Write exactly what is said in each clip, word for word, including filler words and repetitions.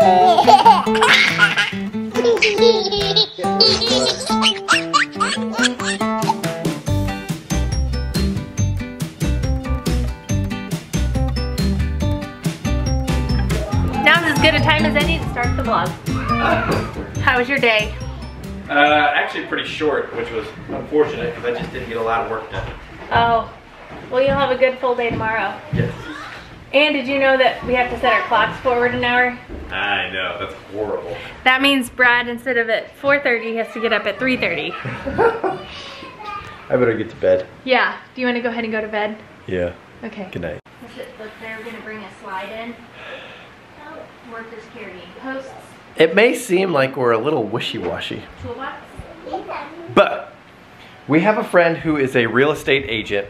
Now's as good a time as any to start the vlog. How was your day? Uh, actually pretty short, which was unfortunate because I just didn't get a lot of work done. Oh, well, you'll have a good full day tomorrow. Yes. And did you know that we have to set our clocks forward an hour? I know, that's horrible. That means Brad, instead of at four thirty, has to get up at three thirty. I better get to bed. Yeah. Do you want to go ahead and go to bed? Yeah. Okay. Good night. Look, they're going to bring a slide in. Oh, workers carrying posts. It may seem like we're a little wishy-washy, but we have a friend who is a real estate agent,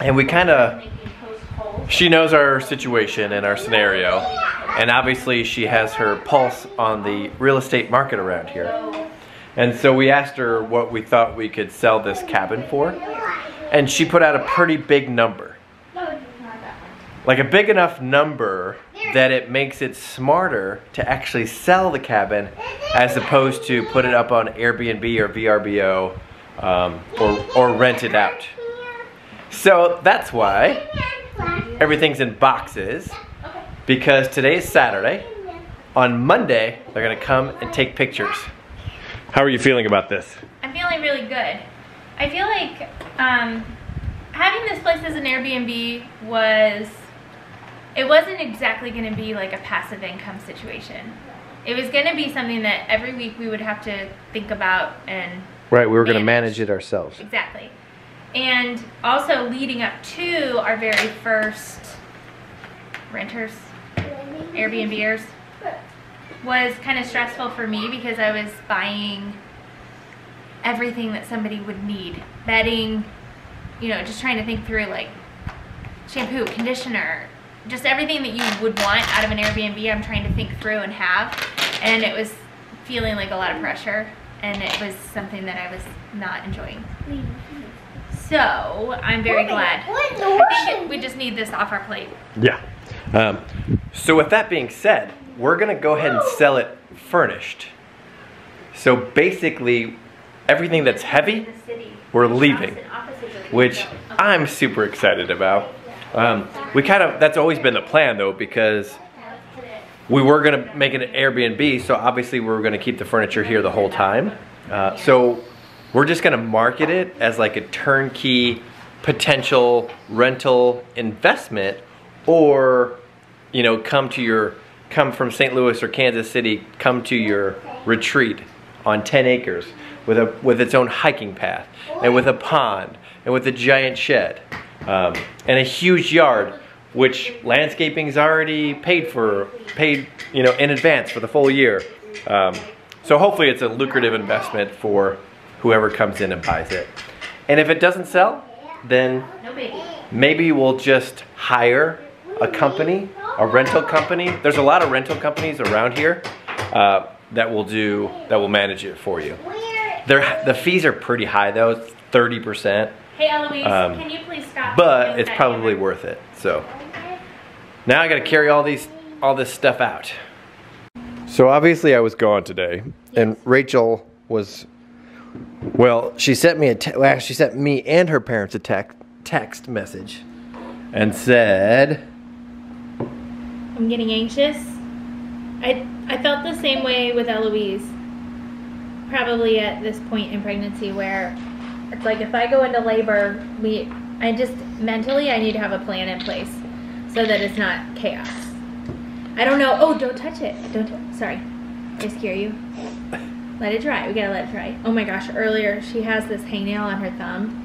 and we kind of... She knows our situation and our scenario, and obviously she has her pulse on the real estate market around here. And so we asked her what we thought we could sell this cabin for, and she put out a pretty big number. Like a big enough number that it makes it smarter to actually sell the cabin as opposed to put it up on Airbnb or V R B O um, or, or rent it out. So that's why everything's in boxes, because today is Saturday. On Monday, they're gonna come and take pictures. How are you feeling about this? I'm feeling really good. I feel like um, having this place as an Airbnb was, it wasn't exactly gonna be like a passive income situation. It was gonna be something that every week we would have to think about and Right, we were manage. gonna manage it ourselves. Exactly. And also leading up to our very first renters, Airbnbers, was kind of stressful for me because I was buying everything that somebody would need. Bedding, you know, just trying to think through like shampoo, conditioner, just everything that you would want out of an Airbnb I'm trying to think through and have. And it was feeling like a lot of pressure, and it was something that I was not enjoying. So, I'm very glad. I think we just need this off our plate. Yeah. Um, so with that being said, we're gonna go ahead and sell it furnished. So basically, everything that's heavy, we're leaving, which I'm super excited about. Um, we kind of, that's always been the plan though, because we were gonna make it an Airbnb, so obviously we were gonna keep the furniture here the whole time. Uh, so. We're just gonna market it as like a turnkey potential rental investment, or you know, come to your come from Saint Louis or Kansas City, come to your retreat on ten acres with a with its own hiking path and with a pond and with a giant shed um, and a huge yard, which landscaping's already paid for, paid you know in advance for the full year. Um, so hopefully, it's a lucrative investment for whoever comes in and buys it. And if it doesn't sell, then maybe we'll just hire a company, a rental company. There's a lot of rental companies around here uh, that will do, that will manage it for you. They're, the fees are pretty high though, it's thirty percent. Hey Eloise, um, can you please stop? But it's probably camera? worth it, so. Now I gotta carry all these, all this stuff out. So obviously I was gone today, and Rachel was Well, she sent me a te well, she sent me and her parents a te text message and said, I'm getting anxious. I I felt the same way with Eloise, probably at this point in pregnancy, where it's like if I go into labor, we I just mentally I need to have a plan in place so that it's not chaos. I don't know. Oh, don't touch it. Don't t sorry. I scare you. Let it dry. We gotta let it dry. Oh my gosh, earlier she has this hangnail on her thumb.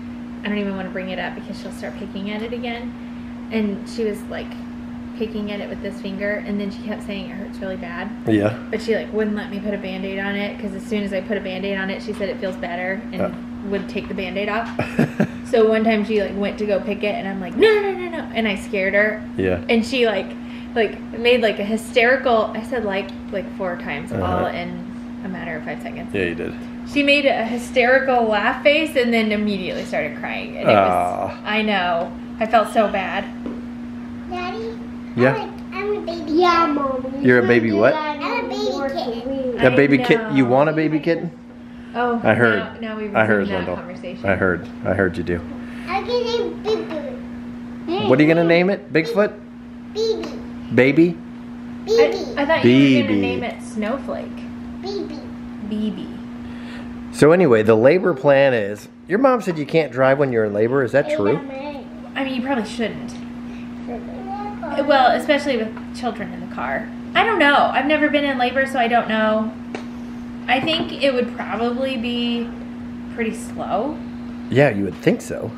I don't even want to bring it up because she'll start picking at it again. And she was like picking at it with this finger, and then she kept saying it hurts really bad. Yeah. But she like wouldn't let me put a band-aid on it, because as soon as I put a band-aid on it, she said it feels better and uh. would take the band-aid off. So one time she like went to go pick it, and I'm like, no, no, no, no, and I scared her. Yeah. And she like like made like a hysterical, I said like like four times, uh-huh. all in a matter of five seconds. Yeah, you did. She made a hysterical laugh face and then immediately started crying. And it was, I know. I felt so bad. Daddy? Yeah? I'm a, I'm a baby. Yeah, Mommy. You're a baby what? I'm a baby kitten. A baby kitten? You want a baby kitten? Oh, I heard. No, no we've I heard, that conversation. I heard. I heard you do. I'm gonna name Bigfoot. What are you gonna name it? Bigfoot? Baby. Baby? Baby. I, I thought Baby. You were gonna name it Snowflake. Baby. Baby. So anyway, the labor plan is. Your mom said you can't drive when you're in labor. Is that true? I mean, you probably shouldn't. Well, especially with children in the car. I don't know. I've never been in labor, so I don't know. I think it would probably be pretty slow. Yeah, you would think so.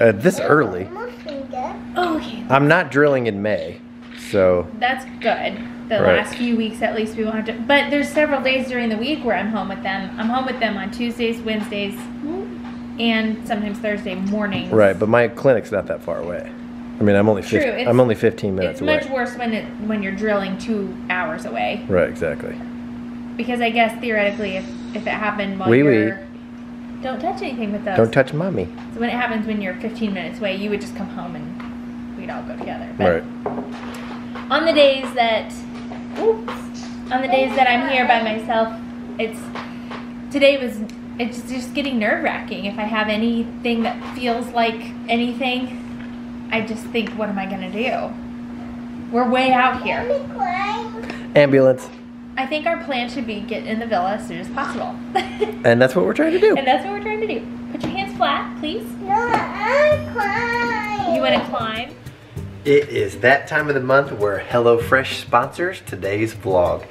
Uh, this early. Oh, okay. I'm not drilling in May, so. That's good. The right. last few weeks, at least, we won't have to. But there's several days during the week where I'm home with them. I'm home with them on Tuesdays, Wednesdays, and sometimes Thursday mornings. Right, but my clinic's not that far away. I mean, I'm only True, fifteen, I'm only fifteen minutes away. It's much away. worse when it when you're drilling two hours away. Right, exactly. Because I guess theoretically, if if it happened while oui, you're oui. don't touch anything with those. Don't touch mommy. So when it happens when you're fifteen minutes away, you would just come home and we'd all go together. But right. On the days that oops, on the days that I'm here by myself, it's today was it's just getting nerve wracking. If I have anything that feels like anything. I just think, what am I gonna do? We're way out here. Ambulance. I think our plan should be get in the villa as soon as possible. And that's what we're trying to do. And that's what we're trying to do. Put your hands flat, please. No, I'm climb. You wanna climb? It is that time of the month where HelloFresh sponsors today's vlog.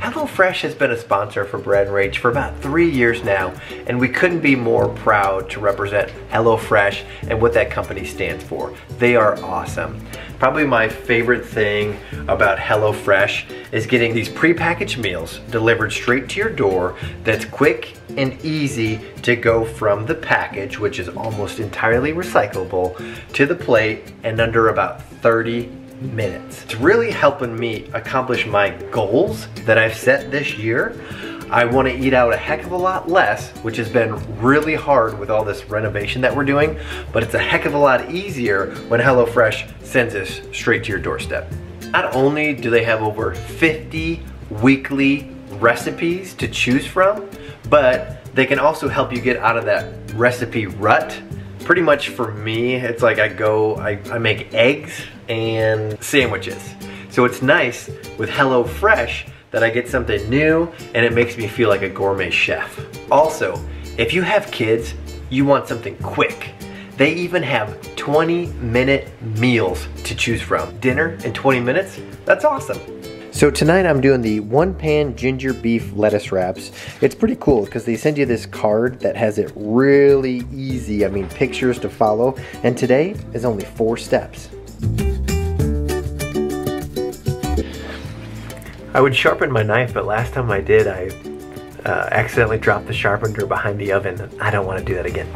HelloFresh has been a sponsor for Brad and Rach for about three years now, and we couldn't be more proud to represent HelloFresh and what that company stands for. They are awesome. Probably my favorite thing about HelloFresh is getting these prepackaged meals delivered straight to your door that's quick and easy to go from the package, which is almost entirely recyclable, to the plate in under about thirty minutes. It's really helping me accomplish my goals that I've set this year. I want to eat out a heck of a lot less, which has been really hard with all this renovation that we're doing, but it's a heck of a lot easier when HelloFresh sends us straight to your doorstep. Not only do they have over fifty weekly recipes to choose from, but they can also help you get out of that recipe rut. Pretty much for me, it's like I go, I, I make eggs and sandwiches. So it's nice with HelloFresh that I get something new and it makes me feel like a gourmet chef. Also, if you have kids, you want something quick. They even have twenty minute meals to choose from. Dinner in twenty minutes, that's awesome. So tonight I'm doing the one pan ginger beef lettuce wraps. It's pretty cool because they send you this card that has it really easy, I mean pictures to follow, and today is only four steps. I would sharpen my knife, but last time I did I uh, accidentally dropped the sharpener behind the oven. I don't want to do that again.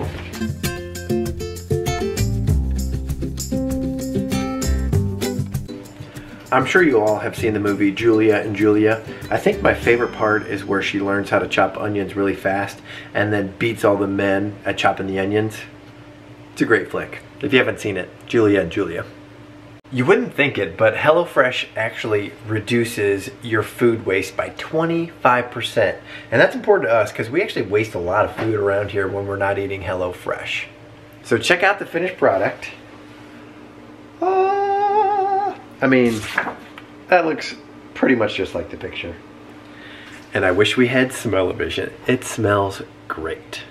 I'm sure you all have seen the movie Julia and Julia. I think my favorite part is where she learns how to chop onions really fast and then beats all the men at chopping the onions. It's a great flick. If you haven't seen it, Julia and Julia. You wouldn't think it, but HelloFresh actually reduces your food waste by twenty-five percent. And that's important to us because we actually waste a lot of food around here when we're not eating HelloFresh. So check out the finished product. Ah, I mean, that looks pretty much just like the picture. And I wish we had smell-o-vision. It smells great.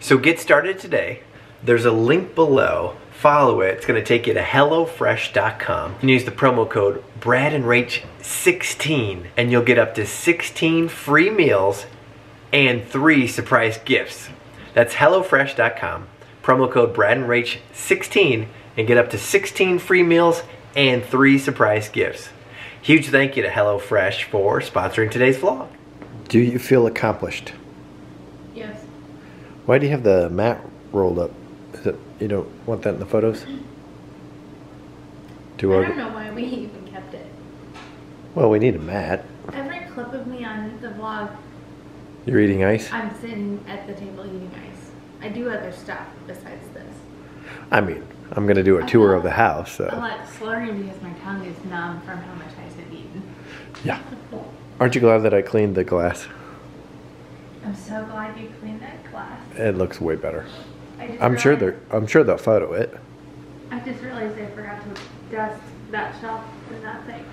So get started today. There's a link below. Follow it. It's going to take you to HelloFresh dot com and use the promo code Brad and Rach sixteen and you'll get up to sixteen free meals and three surprise gifts. That's HelloFresh dot com, promo code Brad and Rach sixteen, and get up to sixteen free meals and three surprise gifts. Huge thank you to HelloFresh for sponsoring today's vlog. Do you feel accomplished? Yes. Why do you have the mat rolled up? Is it, you don't want that in the photos? Do I don't know why we even kept it. Well, we need a mat. Every clip of me on the vlog. You're eating ice? I'm sitting at the table eating ice. I do other stuff besides this. I mean, I'm gonna do a tour of the house. So. I'm like slurring because my tongue is numb from how much ice I've eaten. Yeah. Aren't you glad that I cleaned the glass? I'm so glad you cleaned that glass. It looks way better. I just I'm sure they're. I'm sure they'll photo it. I just realized I forgot to dust that shelf and that thing.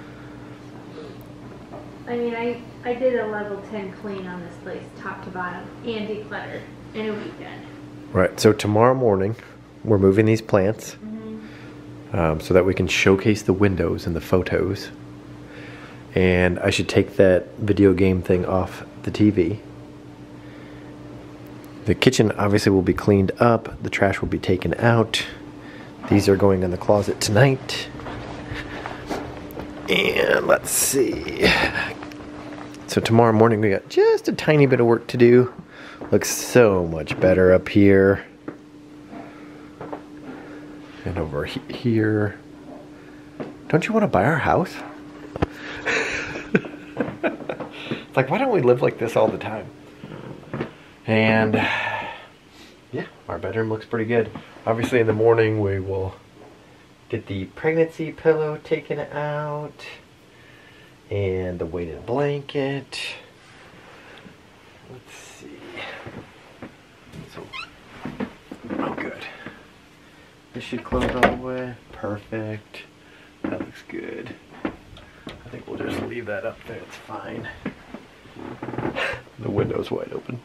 I mean, I I did a level ten clean on this place, top to bottom, and declutter in a weekend. Right. So tomorrow morning, we're moving these plants, mm-hmm. um, so that we can showcase the windows and the photos. And I should take that video game thing off the T V. The kitchen obviously will be cleaned up. The trash will be taken out. These are going in the closet tonight. And let's see. So tomorrow morning we got just a tiny bit of work to do. Looks so much better up here. And over he here. Don't you want to buy our house? It's like, why don't we live like this all the time? And yeah, our bedroom looks pretty good. Obviously in the morning we will get the pregnancy pillow taken out and the weighted blanket. Let's see. So, oh good. This should close all the way. Perfect. That looks good. I think we'll just leave that up there. It's fine. The window's wide open.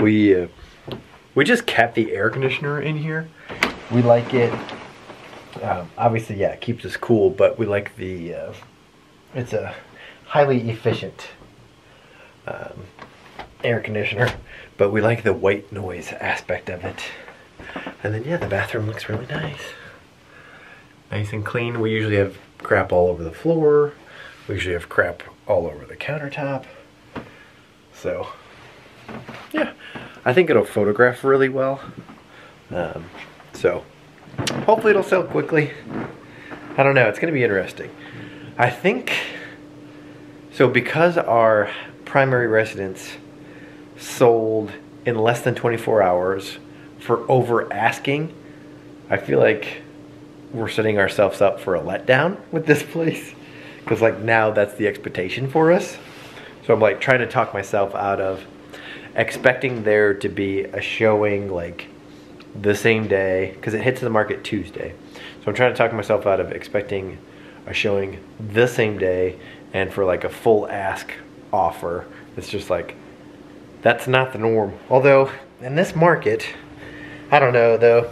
we uh, we just kept the air conditioner in here. We like it. Um, obviously, yeah, it keeps us cool, but we like the. Uh, it's a highly efficient um, air conditioner, but we like the white noise aspect of it. And then yeah, the bathroom looks really nice, nice and clean. We usually have crap all over the floor. We usually have crap all over the countertop. So, yeah, I think it'll photograph really well. Um, so, hopefully it'll sell quickly. I don't know, it's gonna be interesting. I think, so because our primary residence sold in less than twenty-four hours for over asking, I feel like we're setting ourselves up for a letdown with this place. Because like now that's the expectation for us. So I'm like trying to talk myself out of expecting there to be a showing like the same day, because it hits the market Tuesday. So I'm trying to talk myself out of expecting a showing the same day and for like a full ask offer. It's just like, that's not the norm. Although in this market, I don't know though,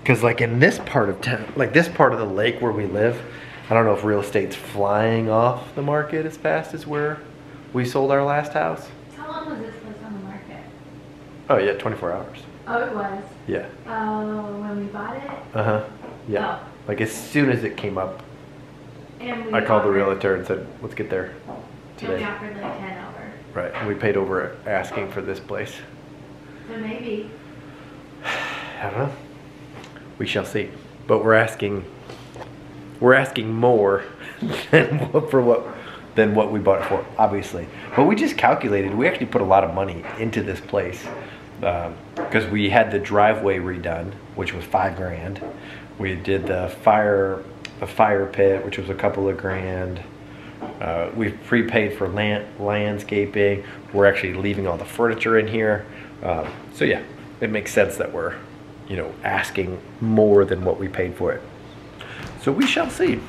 because like in this part of town, like this part of the lake where we live, I don't know if real estate's flying off the market as fast as we're We sold our last house. How long was this place on the market? Oh yeah, twenty-four hours. Oh, it was? Yeah. Oh, uh, when we bought it? Uh-huh, yeah. Oh. Like as soon as it came up, and we I called offered. the realtor and said, let's get there today. And we offered like ten over. Right, and we paid over asking for this place. So maybe. I don't know. We shall see. But we're asking, we're asking more than what, for what, than what we bought it for, obviously. But we just calculated, we actually put a lot of money into this place because um, we had the driveway redone, which was five grand. We did the fire, the fire pit, which was a couple of grand. Uh, we've prepaid for land, landscaping. We're actually leaving all the furniture in here. Um, so yeah, it makes sense that we're, you know, asking more than what we paid for it. So we shall see.